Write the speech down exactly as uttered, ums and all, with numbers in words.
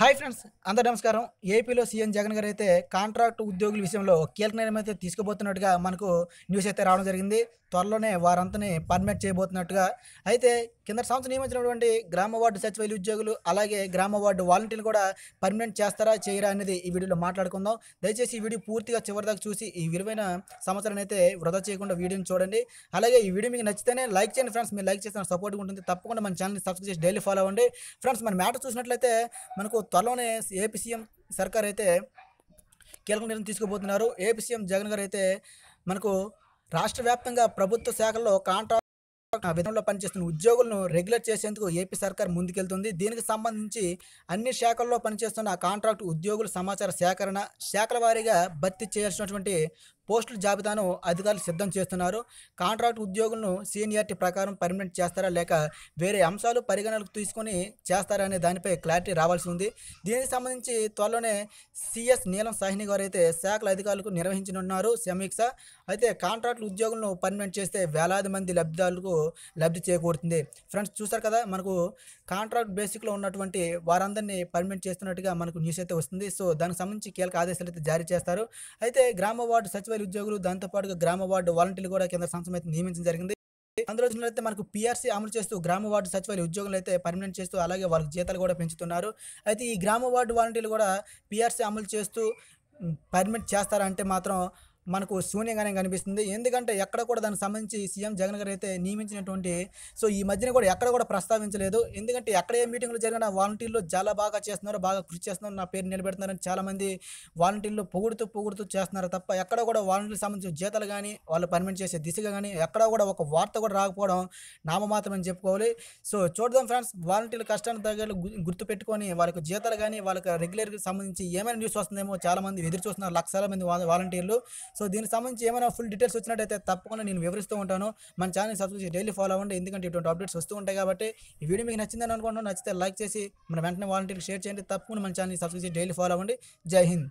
Hi friends अंदर नमस्कार एपीलो CM Jagan Garu कांट्राक्ट उद्योग विषय में कीलक निर्णय तीसुकोबोतुन्नट्टुगा मनकु न्यूज़ अयिते रावडं जरिगिंदी। त्वरलोने वारंतनी पर्मिट चेयबोतुन्नट्टुगा अयिते किंदट संस्थ नियमिंचिनटुवंटि ग्राम वार्ड सचिवालय उद्योगुलु अलागे ग्राम वार्ड वालंटीर्लनु कूडा पर्मनेंट चेस्तारा चेयरा अनेदी ई वीडियोलो माट्लाडुकुंदां। दयचेसि ई वीडियो पूर्तिगा चिवरिदाका चूसी ई विలువైన సమాచారాన్ని అయితే వృధా చేయకుండా వీడియోని చూడండి। అలాగే ఈ వీడియో మీకు నచ్చితేనే లైక్ చేయండి ఫ్రెండ్స్, మీరు లైక్ చేసిన సపోర్ట్ ఉంటుంది। తప్పకుండా మన ఛానల్ ని సబ్స్క్రైబ్ చేసి డైలీ ఫాలో అవ్వండి ఫ్రెండ్స్। మన మ్యాటర్ చూసినట్లయితే మనకు త్వరలోనే ఏపీ సీఎం సర్కార్ అయితే కీలక నిర్ణయం తీసుకోబోతున్నారు। ఏపీ సీఎం జగన్ గారు అయితే మనకు రాష్ట్ర వ్యాప్తంగా ప్రభుత్వ శాఖల్లో కాంట్రాక్ట్ విధానంలో పనిచేస్తున్న ఉద్యోగులను రెగ్యులేట్ చేసేందుకు ఏపీ సర్కార్ ముందుకెళ్తుంది। దీనికి సంబంధించి అన్ని శాఖల్లో పనిచేస్తున్న కాంట్రాక్ట్ ఉద్యోగుల సమాచార సేకరణ శాఖల వారీగా భర్తీ చేయాల్సినటువంటి పోస్టుల జాబితాను అధికారులు సిద్ధం చేస్తున్నారు। కాంట్రాక్ట్ ఉద్యోగులను సీనియారిటీ ప్రకారం పర్మనెంట్ చేస్తారా లేక వేరే అంశాలు పరిగణనలోకి తీసుకొని చేస్తారా అనే దానిపై క్లారిటీ రావాల్సి ఉంది। దీనికి సంబంధించి త్వరలోనే సిఎస్ నీలం సాహిని గారు అయితే శాఖల అధికారులకు నిర్వహించనున్నారు సమీక్ష। అయితే కాంట్రాక్ట్ ఉద్యోగులను పర్మనెంట్ చేస్తే వేలాది మంది లబ్ధిదారులకు లబ్ధి చేకూరుతుంది। ఫ్రెండ్స్ చూసారు కదా, మనకు కాంట్రాక్ట్ బేసిక్లో ఉన్నటువంటి వారందరినీ పర్మనెంట్ చేస్తున్నట్టుగా మనకు న్యూస్ అయితే వస్తుంది। సో దానికి సంబంధించి కీలక ఆదేశాలు అయితే జారీ చేస్తారు। అయితే గ్రామ వార్డు సచివ ఉద్యోగులు దాంతో పాటుగా గ్రామ వార్డు వాలంటీర్లు కూడా కేంద్ర సంస్థ అయితే నియమించడం జరిగింది। అందులో చూసినట్లయితే మనకు పీఆర్సీ అమలు చేస్తూ గ్రామ వార్డు సచివాలయ ఉద్యోగులు అయితే పర్మనెంట్ చేస్తూ అలాగే వాళ్ళకి జీతాలు కూడా పెంచుతున్నారు। అయితే ఈ గ్రామ వార్డు వాలంటీర్లు కూడా పీఆర్సీ అమలు చేస్తూ పర్మనెంట్ చేస్తారంటే మాత్రం మనకు శూన్యంగానే కనిపిస్తుంది। ఎందుకంటే ఎక్కడ కూడా దానికి సంబంధించి సీఎం జగన్ గారు అయితే నియమించినటువంటి సో ఈ మధ్యన కూడా ఎక్కడ కూడా ప్రస్తావించలేదు। ఎందుకంటే ఎక్కడ ఏ మీటింగ్లు జరిగినా వాలంటీర్లు చాలా బాగా చేస్తున్నారు, బాగా కృషి చేస్తున్నారు, నా పేరు నిలబెడుతున్నారని చాలామంది వాలంటీర్లు పొగుడుతూ పొగుడుతూ చేస్తున్నారు తప్ప ఎక్కడ కూడా వాలంటీర్లకు సంబంధించిన జీతాలు కానీ వాళ్ళు పర్మనెంట్ చేసే దిశగా కానీ ఎక్కడ కూడా ఒక వార్త కూడా రాకపోవడం నామమాత్రం అని చెప్పుకోవాలి। సో చూద్దాం ఫ్రెండ్స్, వాలంటీర్ల కష్టాన్ని తగ్గట్లు గుర్తు పెట్టుకొని వాళ్ళకి జీతాలు కానీ వాళ్ళకి రెగ్యులర్కి సంబంధించి ఏమైనా న్యూస్ వస్తుందేమో చాలామంది ఎదురు చూస్తున్నారు, లక్షల మంది వాలంటీర్లు। సో దీనికి సంబంధించి ఏమైనా ఫుల్ డీటెయిల్స్ వచ్చినట్టయితే తప్పకుండా నేను వివరిస్తూ ఉంటాను। మన ఛానల్ సబ్స్క్రైబ్ చేసి డైలీ ఫాలో అవ్వండి, ఎందుకంటే ఇటువంటి అప్డేట్స్ వస్తూ ఉంటాయి కాబట్టి। ఈ వీడియో మీకు నచ్చిందని అనుకుంటున్నాను, నచ్చితే లైక్ చేసి మన వెంటనే వాలంటీర్కి షేర్ చేయండి, తప్పకుండా మన ఛానల్ సబ్స్క్రైబ్ చేసి డైలీ ఫాలో అవ్వండి। జై హింద్।